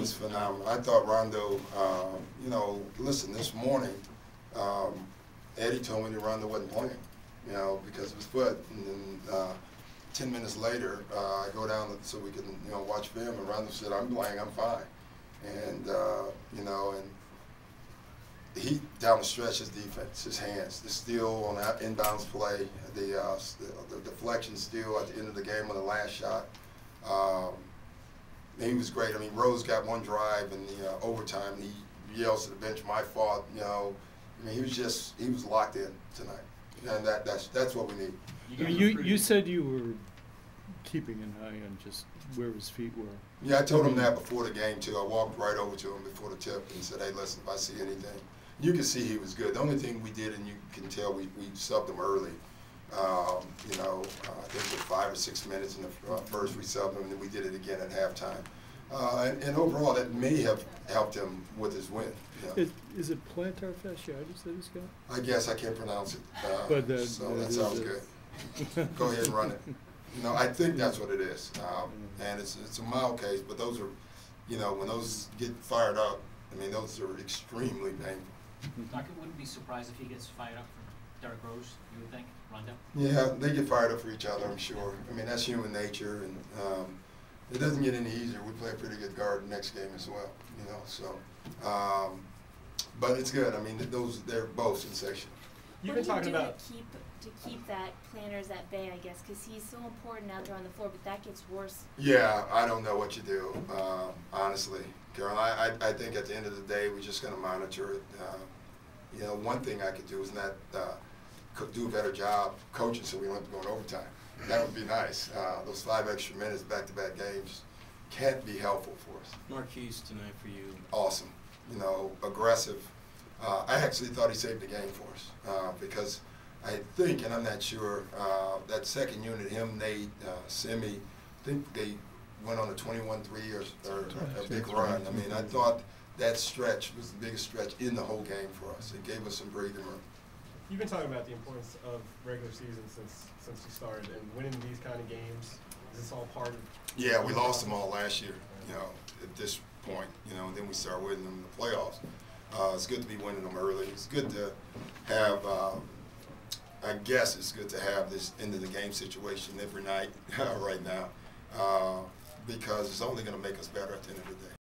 was phenomenal. I thought Rondo, you know, listen, this morning, Eddie told me that Rondo wasn't playing, you know, because of his foot. And then 10 minutes later, I go down so we can, you know, watch film, and Rondo said, I'm playing, I'm fine. And, you know, and he, down the stretch, his defense, his hands, the steal on that inbounds play, the deflection steal at the end of the game on the last shot. He was great. I mean, Rose got one drive in the overtime, and he yells to the bench, my fault, you know. I mean, he was just, he was locked in tonight. And that's what we need. You said you were keeping an eye on just where his feet were. Yeah, I told him that before the game, too. I walked right over to him before the tip and said, hey, listen, if I see anything. You can see he was good. The only thing we did, and you can tell we subbed him early. You know, I think it was 5 or 6 minutes in the first we subbed him, and then we did it again at halftime. And overall, that may have helped him with his win. Yeah. Is it plantar fasciitis that he's got? I guess I can't pronounce it. But so that sounds good. Go ahead and run it. You know, I think that's what it is. And it's a mild case, but those are, you know, when those get fired up, I mean, those are extremely painful. Doc, it wouldn't be surprised if he gets fired up from Derrick Rose, you would think, Rondo? Yeah, they get fired up for each other, I'm sure. I mean, that's human nature. And it doesn't get any easier. We play a pretty good guard next game as well, you know. So, but it's good. I mean, they're both sensational. You've been talking about to keep that plantars at bay, I guess, because he's so important out there on the floor. But that gets worse. Yeah, I don't know what you do, honestly, Carol. I think at the end of the day, we're just going to monitor it. You know, one thing I could do is not do a better job coaching, so we don't have to go in overtime. That would be nice. Those 5 extra minutes back-to-back games can't be helpful for us. Marquise tonight for you. Awesome. You know, aggressive. I actually thought he saved the game for us because I think, and I'm not sure, that second unit, him, Nate, Simi, I think they went on a 21-3 or a big run. I mean, I thought that stretch was the biggest stretch in the whole game for us. It gave us some breathing room. You've been talking about the importance of regular season since you started and winning these kind of games. Is this all part of? Yeah, we lost them all last year. You know, at this point, you know, and then we started winning them in the playoffs. It's good to be winning them early. It's good to have. I guess it's good to have this end of the game situation every night right now because it's only going to make us better at the end of the day.